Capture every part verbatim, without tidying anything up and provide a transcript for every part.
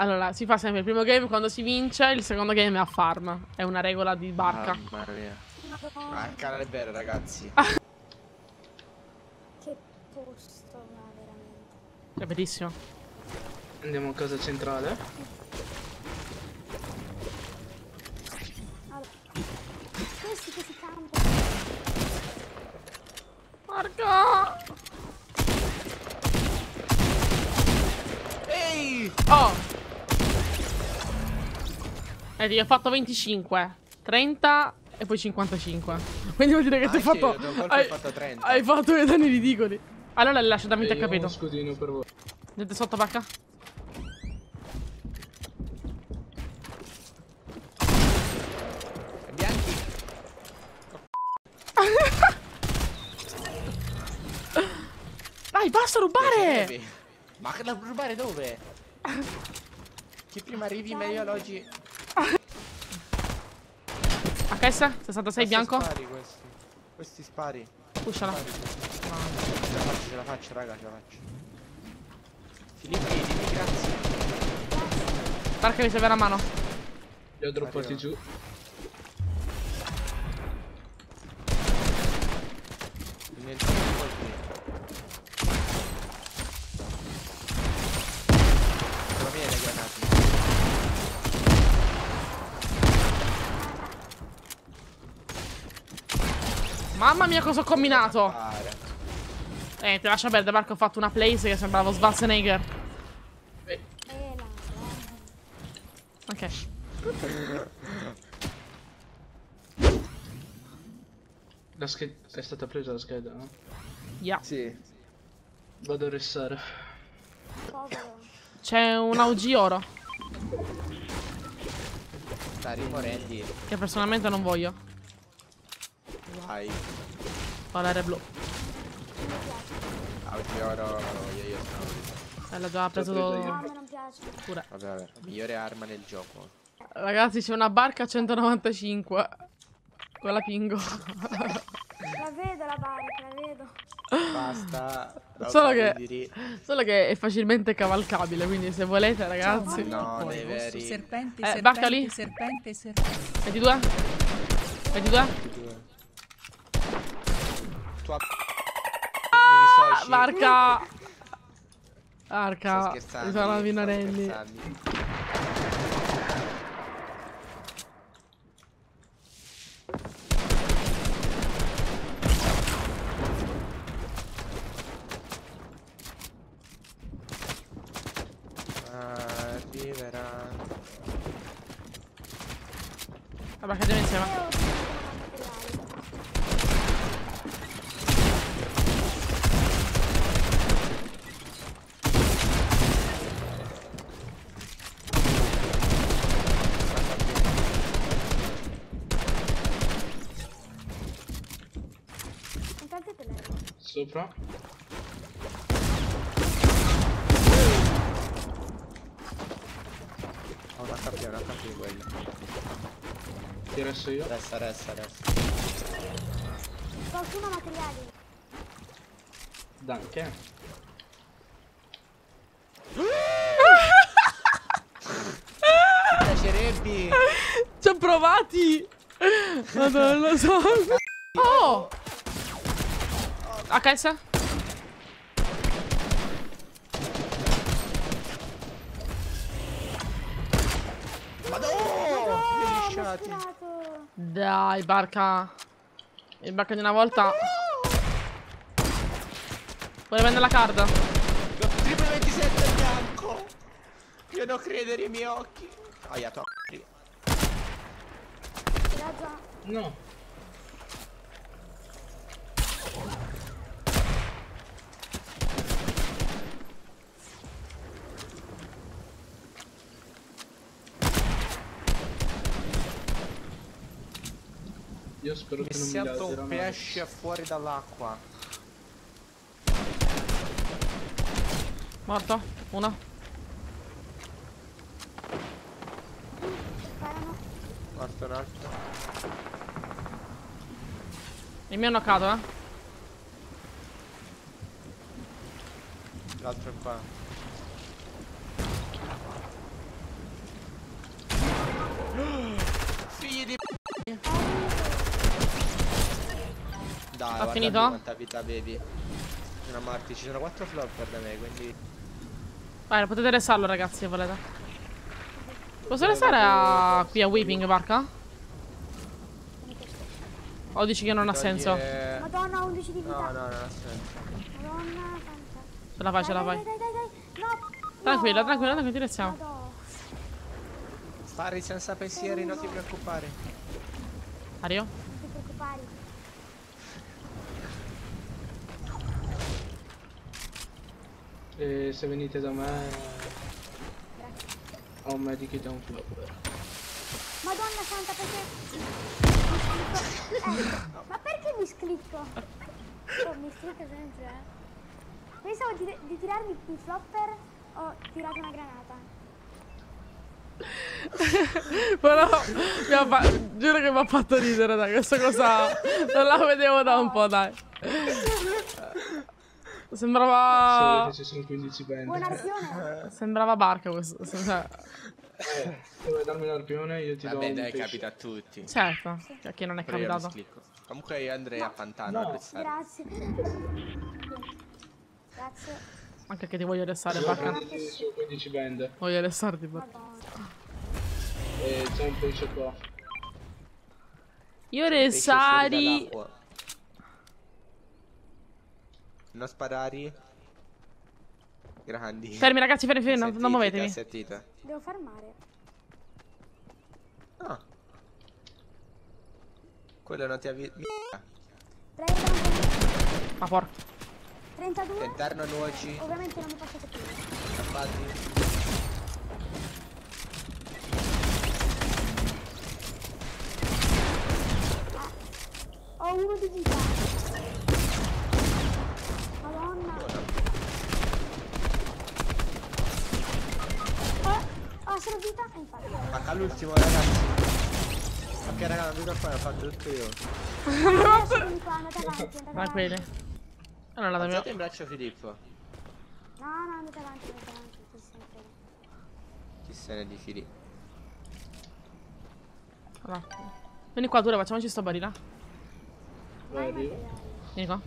Allora, si fa sempre il primo game quando si vince, il secondo game è a farm. È una regola di barca. Mamma mia. Ma il canale è bello, ragazzi. Ah. Che posto, ma veramente. È bellissimo. Andiamo a casa centrale. Allora. Questi che si campano. Marco! Ehi! Oh! Eh, ti ho fatto venticinque, trenta e poi cinquantacinque. Quindi vuol dire che ah, ti ho fatto... Hai, fatto trenta. Hai fatto dei danni ridicoli. Allora lascia da me, ti ha capito. Scudino per voi. Andate sotto, vacca. Bianchi. Dai, basta rubare! Ma rubare dove? Chi prima arrivi meglio alloggi. Questa? sessantasei bianco? Questi spari, questi. Questi spari. Pusciala. Ce la faccio, ce la faccio, raga, ce la faccio. Filippi, dimmi grazie. Parca mi serve la mano. Li ho droppati giù. Mamma mia cosa ho combinato. Eh, ti lascia perdere perché ho fatto una place che sembrava Schwarzenegger. Ok. La scheda è stata presa, la scheda, no? Yeah. Sì. Vado a restare. C'è un A U G oro. Stai morendo. Che personalmente non voglio. Vai. Valere blu. Ah, perché ora lo voglio io. Eh, l'ho già preso. No, non piace. Pure. Vabbè, vabbè. Migliore arma nel gioco. Ragazzi, c'è una barca a centonovantacinque. Con la pingo. La vedo la barca, la vedo. Basta. Solo che, solo che è facilmente cavalcabile, quindi se volete, ragazzi. No, dei veri. Serpente, eh, barca lì. Serpente, serpente. ventidue? ventidue? ventidue. Ah, barca. Barca. Sono Vinarelli. Arriverà. La barca deve insieme. Sopra. Ho una capia, ho una capia di quello. Ti resto io? Resta, resta, resta. Qualcuno materiali. Danke. Ti piacerebbe. Ci ho provati. Ma non lo so. Oh! H S? Madonna! Dai, barca! Il barca di una volta! Vuole prendere la carta? Triple ventisette bianco! Io non credere ai miei occhi! Aia, to... No! Io spero che non mi lasci un pesce fuori dall'acqua. Morto, una. Morto un altro. Il mio è knockato, eh. L'altro è qua. Ho finito? Quanta vita avevi? Una morti, ci sono quattro flopper da me, quindi. Vai, potete restarlo, ragazzi, se volete. Posso restare a... qui a Weeping Park? O dici che non ha senso? Madonna, undici di vita. No, no, non ha senso. Madonna, tanta. Ce la fai, ce la fai. Tranquilla, tranquilla, tranquilla, ti restiamo. Pari senza pensieri, non ti preoccupare. Mario? Non ti preoccupare. E se venite da me... Grazie. Ho un medico da un club. Madonna santa, perché... Mi eh, no. Ma perché mi sclicco? Oh, mi sclicco sempre, eh. Pensavo di, di tirarmi più flopper, ho tirato una granata. Però mi ha fa... giuro che mi ha fatto ridere, dai, questa cosa non la vedevo da un po', dai. Sembrava... Sì, ci sono quindici band. Sembrava barca questo. Eh, vuoi darmi l'arpione? Io ti Vabbè, do un dai, pesce. Capita a tutti. Certo, a chi non è Però capitato. Comunque io andrei no. a Pantano no. a restare. Grazie. Grazie. Anche che ti voglio restare, barca. Su quindici band. Voglio restarti, barca. E c'è un pesce qua. Io resari. Non sparare. Grandi. Fermi, ragazzi, fermi, fermi, sentite, non muovetevi. Sentite. Devo farmare. Ah. Quello non ti avvia. Ma porca. trentadue. Interno nuoci. Ovviamente non mi posso capire. Ah, ho uno di vita. Madonna. Oh, oh, sono vita e infatti. Manca l'ultimo, ragazzi. Ok, raga, non vedo qua, l'ho fatto tutto io. Tranquilli. Non la dammi in braccio, Filippo. No, no, andate avanti, andate avanti, chi se ne frega. Chi se ne di Filippo. Allora. Vieni qua, Tura, facciamoci sto barilla. Vai, vai, vai. Vieni qua.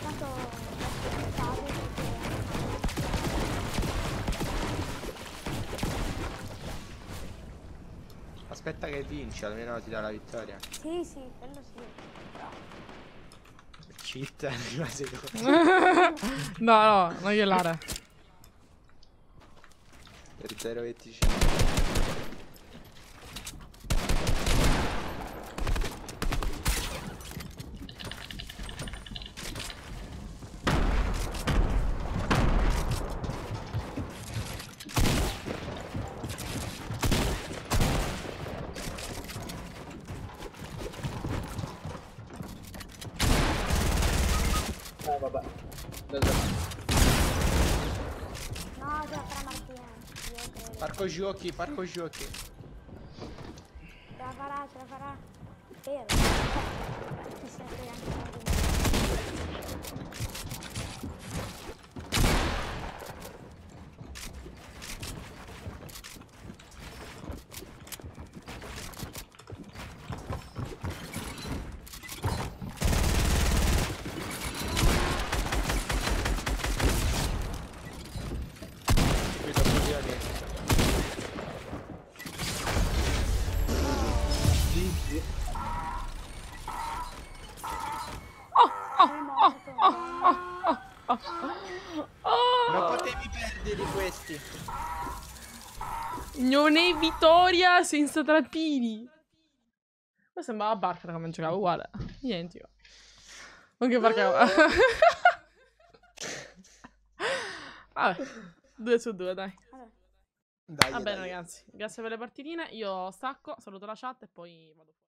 Tanto... Aspetta che vinci, almeno ti dà la vittoria. Sì, sì, quello sì. Città, arriva seconda. No, no, non glielare. Per zero virgola venticinque. Vabbè, no, devo fare Martina. Parco giochi, parco giochi. Te la farà, te la farà. Vero. Ti serve vittoria senza trappini. Ma sembrava Barca come giocavo uguale. Niente io. Anche perché vabbè, due su due, dai. Dai, va bene, ragazzi. Grazie per le partitine. Io stacco, saluto la chat e poi vado.